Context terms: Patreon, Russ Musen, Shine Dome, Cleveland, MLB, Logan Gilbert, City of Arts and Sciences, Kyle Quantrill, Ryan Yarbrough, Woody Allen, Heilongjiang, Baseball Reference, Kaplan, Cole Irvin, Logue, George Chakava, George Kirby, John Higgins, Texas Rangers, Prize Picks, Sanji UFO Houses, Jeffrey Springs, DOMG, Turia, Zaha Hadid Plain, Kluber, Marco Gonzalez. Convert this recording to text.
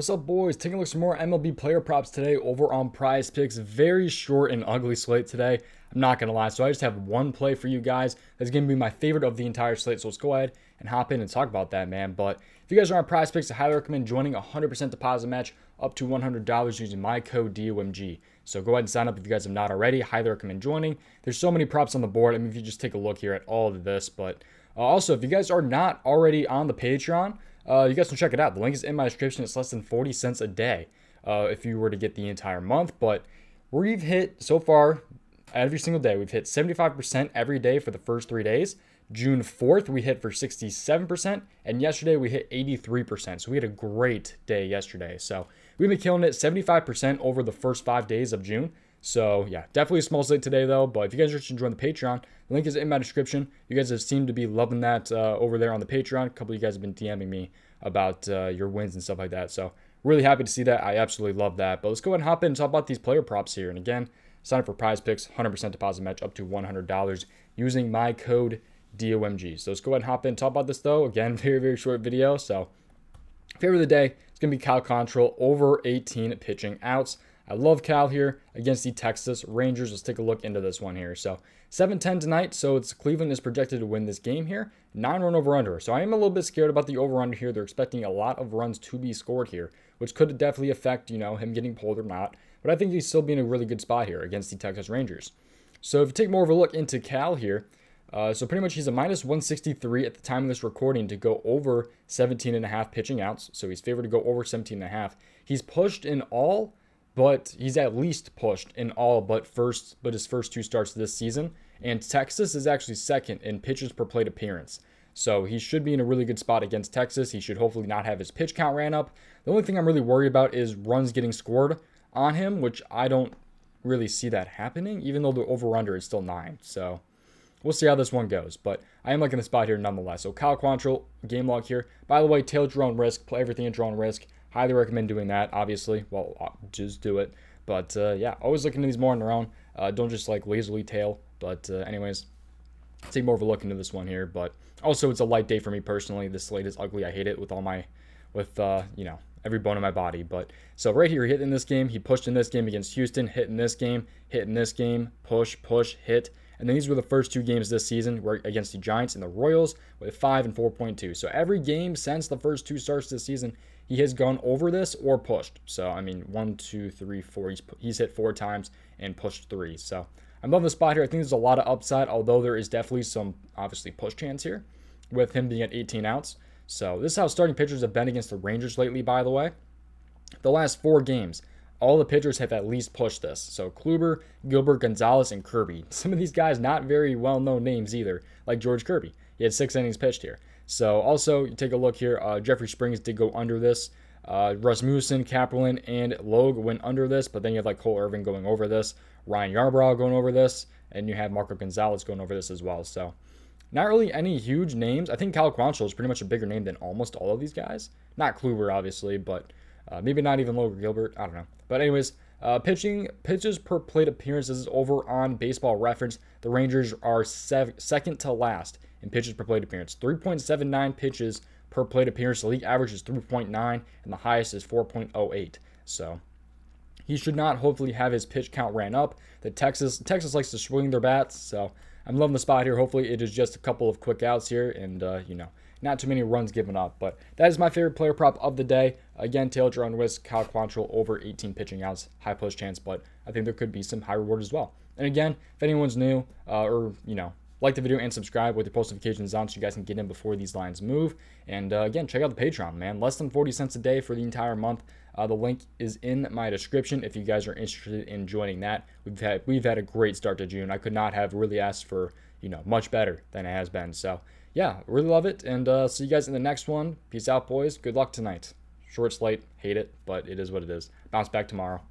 What's up, boys? Taking a look at some more MLB player props today over on Prize Picks. Very short and ugly slate today, I'm not gonna lie. So I just have one play for you guys that's gonna be my favorite of the entire slate, so let's go ahead and hop in and talk about that, man. But if you guys are on Prize Picks, I highly recommend joining a 100% deposit match up to $100 using my code DOMG. So go ahead and sign up if you guys have not already. Highly recommend joining. There's so many props on the board. I mean, if you just take a look here at all of this, but also if you guys are not already on the Patreon, you guys can check it out. The link is in my description. It's less than 40 cents a day if you were to get the entire month. But we've hit so far every single day. We've hit 75% every day for the first 3 days. June 4th, we hit for 67%. And yesterday, we hit 83%. So we had a great day yesterday. So we've been killing it 75% over the first 5 days of June. So yeah, definitely a small slate today though, but if you guys are interested in joining the Patreon, the link is in my description. You guys have seemed to be loving that over there on the Patreon. A couple of you guys have been DMing me about your wins and stuff like that. So really happy to see that. I absolutely love that. But let's go ahead and hop in and talk about these player props here. And again, sign up for Prize Picks, 100% deposit match up to $100 using my code DOMG. So let's go ahead and hop in and talk about this though. Again, very short video. So favorite of the day, it's going to be Kyle Quantrill over 18 pitching outs. I love Cal here against the Texas Rangers. Let's take a look into this one here. So 7-10 tonight. So it's Cleveland is projected to win this game here. 9-run over-under. So I am a little bit scared about the over-under here. They're expecting a lot of runs to be scored here, which could definitely affect, you know, him getting pulled or not. But I think he's still being a really good spot here against the Texas Rangers. So if you take more of a look into Cal here, so pretty much he's a -163 at the time of this recording to go over 17.5 pitching outs. So he's favored to go over 17.5. He's pushed in all, but he's at least pushed in all but his first two starts this season. And Texas is actually second in pitches per plate appearance. So he should be in a really good spot against Texas. He should hopefully not have his pitch count ran up. The only thing I'm really worried about is runs getting scored on him, which I don't really see that happening, even though the over-under is still 9. So we'll see how this one goes, but I am liking the spot here nonetheless. So Kyle Quantrill, game log here. By the way, tail at your own risk, play everything at your own risk. Highly recommend doing that, obviously. Well, just do it. But yeah, always look into these more on their own. Don't just like lazily tail. But anyways, take more of a look into this one here. But also, it's a light day for me personally. This slate is ugly. I hate it with all my, you know, every bone in my body. But so right here, hit in this game. He pushed in this game against Houston. Hit in this game. Hit in this game. Push, push, hit. And then these were the first two games this season against the Giants and the Royals with 5 and 4.2. So every game since the first two starts this season, he has gone over this or pushed. So, I mean, 1, 2, 3, 4. He's hit 4 times and pushed 3. So I'm loving the spot here. I think there's a lot of upside, although there is definitely some, obviously, push chance here with him being at 18 outs. So this is how starting pitchers have been against the Rangers lately, by the way. The last 4 games, all the pitchers have at least pushed this. So Kluber, Gilbert, Gonzalez, and Kirby. Some of these guys, not very well-known names either, like George Kirby. He had 6 innings pitched here. So also, you take a look here. Jeffrey Springs did go under this. Russ Musen, Kaplan, and Logue went under this. But then you have like Cole Irvin going over this. Ryan Yarbrough going over this. And you have Marco Gonzalez going over this as well. So not really any huge names. I think Kyle Quantrill is pretty much a bigger name than almost all of these guys. Not Kluber, obviously, but maybe not even Logan Gilbert. I don't know. But anyways, pitches per plate appearances over on Baseball Reference. The Rangers are second to last in pitches per plate appearance. 3.79 pitches per plate appearance. The league average is 3.9, and the highest is 4.08. So he should not hopefully have his pitch count ran up. The Texas likes to swing their bats, so I'm loving the spot here. Hopefully it is just a couple of quick outs here and, you know, not too many runs given up. But that is my favorite player prop of the day. Again, tail at your own risk, Kyle Quantrill over 18 pitching outs, high push chance, but I think there could be some high reward as well. And again, if anyone's new or, you know, like the video and subscribe with your post notifications on so you guys can get in before these lines move. And again, check out the Patreon, man. Less than 40 cents a day for the entire month. The link is in my description if you guys are interested in joining that. We've had a great start to June. I could not have really asked for, you know, much better than it has been. So yeah, really love it. And see you guys in the next one. Peace out, boys. Good luck tonight. Short slate. Hate it, but it is what it is. Bounce back tomorrow.